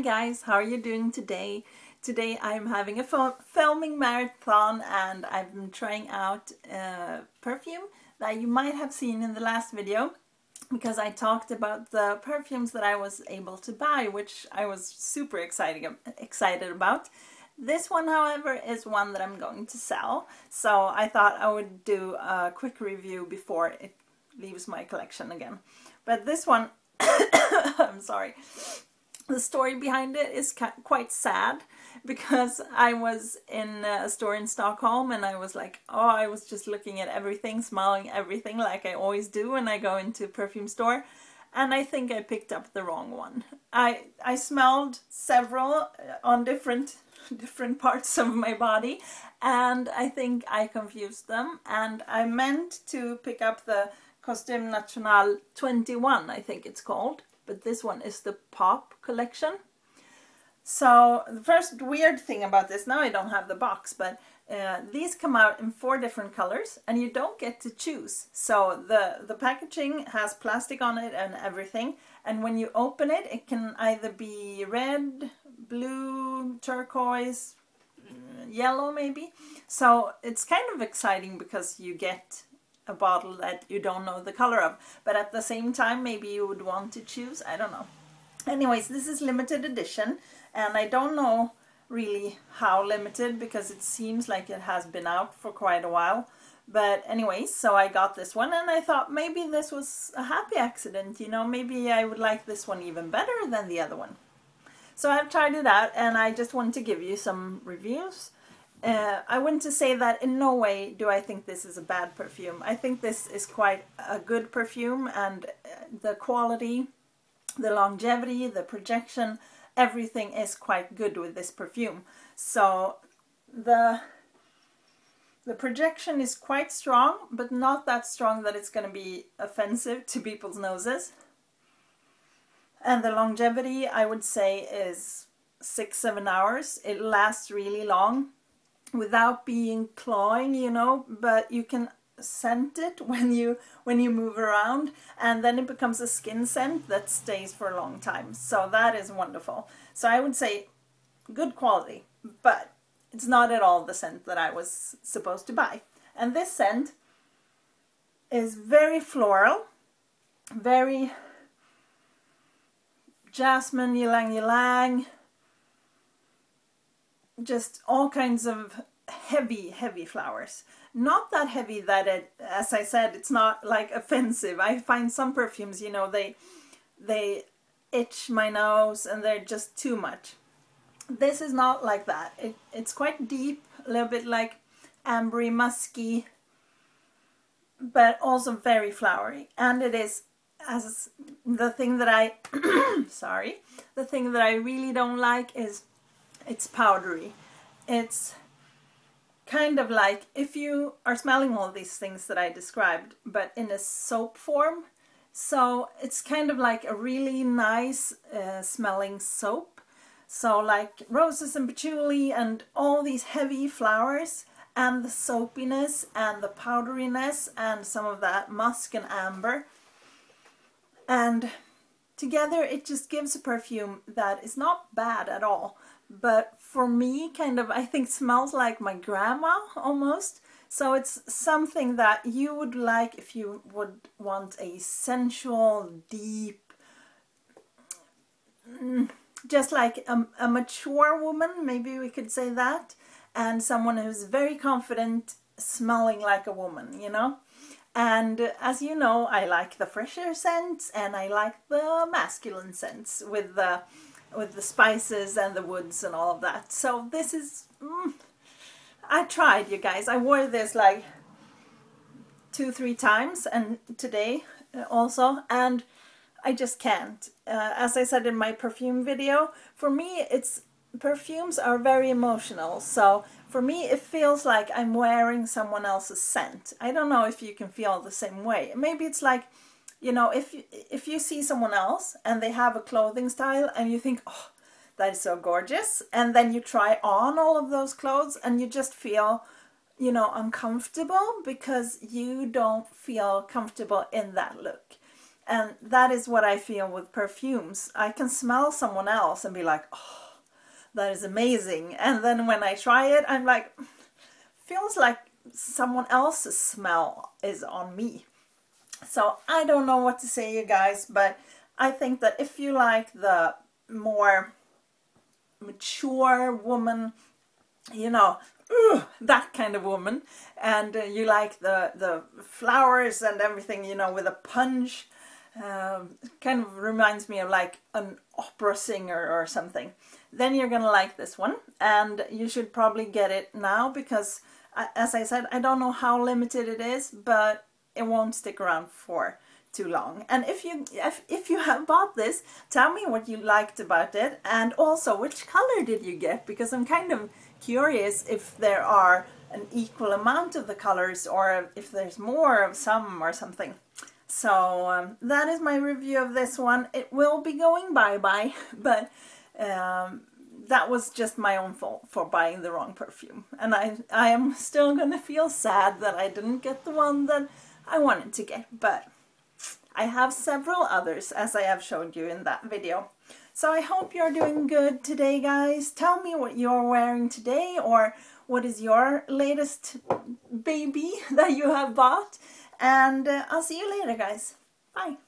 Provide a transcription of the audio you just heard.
Hi guys, how are you doing today? Today I'm having a filming marathon and I've been trying out perfume that you might have seen in the last video, because I talked about the perfumes that I was able to buy, which I was super excited about. This one, however, is one that I'm going to sell, so I thought I would do a quick review before it leaves my collection again. But this one, I'm sorry. The story behind it is quite sad, because I was in a store in Stockholm and I was like, oh, I was just looking at everything, smelling everything like I always do when I go into a perfume store. And I think I picked up the wrong one. I smelled several on different parts of my body, and I think I confused them. And I meant to pick up the Costume National 21, I think it's called. But this one is the Pop collection. So the first weird thing about this, now I don't have the box, but these come out in 4 different colors and you don't get to choose. So the packaging has plastic on it and everything. And when you open it, it can either be red, blue, turquoise, yellow maybe. So it's kind of exciting because you get a bottle that you don't know the color of, but at the same time maybe you would want to choose, I don't know. Anyways, this is limited edition and I don't know really how limited, because it seems like it has been out for quite a while. But anyways, so I got this one and I thought maybe this was a happy accident, you know, maybe I would like this one even better than the other one. So I've tried it out and I just want to give you some reviews. I want to say that in no way do I think this is a bad perfume. I think this is quite a good perfume, and the quality, the longevity, the projection, everything is quite good with this perfume. So the projection is quite strong, but not that strong that it's going to be offensive to people's noses. And the longevity, I would say, is 6-7 hours. It lasts really long, without being cloying, you know, but you can scent it when you move around, and then it becomes a skin scent that stays for a long time. So that is wonderful. So I would say good quality, but it's not at all the scent that I was supposed to buy. And this scent is very floral, very jasmine, ylang-ylang, just all kinds of heavy flowers. Not that heavy that it, as I said, it's not like offensive. I find some perfumes, you know, they itch my nose and they're just too much. This is not like that. It's quite deep, a little bit like ambery, musky, but also very flowery. And it is, as the thing that I sorry, the thing that I really don't like is it's powdery. It's kind of like if you are smelling all these things that I described, but in a soap form. So it's kind of like a really nice smelling soap. So like roses and patchouli and all these heavy flowers, and the soapiness and the powderiness and some of that musk and amber. And together it just gives a perfume that is not bad at all. But for me, kind of, I think smells like my grandma almost. So it's something that you would like if you would want a sensual, deep, just like a mature woman, maybe we could say that. And someone who's very confident, smelling like a woman, you know. And as you know, I like the fresher scents and I like the masculine scents with the spices and the woods and all of that. So this is, I tried, you guys. I wore this like 2-3 times, and today also, and I just can't. As I said in my perfume video, for me it's, perfumes are very emotional. So for me it feels like I'm wearing someone else's scent. I don't know if you can feel the same way. Maybe it's like, you know, if you see someone else and they have a clothing style and you think, oh, that is so gorgeous, and then you try on all of those clothes and you just feel, you know, uncomfortable because you don't feel comfortable in that look. And that is what I feel with perfumes. I can smell someone else and be like, oh, that is amazing. And then when I try it, I'm like, feels like someone else's smell is on me. So I don't know what to say, you guys, but I think that if you like the more mature woman, you know, that kind of woman, and you like the flowers and everything, you know, with a punch, kind of reminds me of like an opera singer or something, then you're gonna like this one. And you should probably get it now, because as I said, I don't know how limited it is, but it won't stick around for too long. And if you have bought this, tell me what you liked about it, and also which color did you get, because I'm kind of curious if there are an equal amount of the colors, or if there's more of some or something. So that is my review of this one. It will be going bye-bye, but that was just my own fault for buying the wrong perfume. And I am still gonna feel sad that I didn't get the one that I wanted to get, but I have several others, as I have showed you in that video. So I hope you're doing good today, guys. Tell me what you're wearing today, or what is your latest baby that you have bought. And I'll see you later, guys. Bye.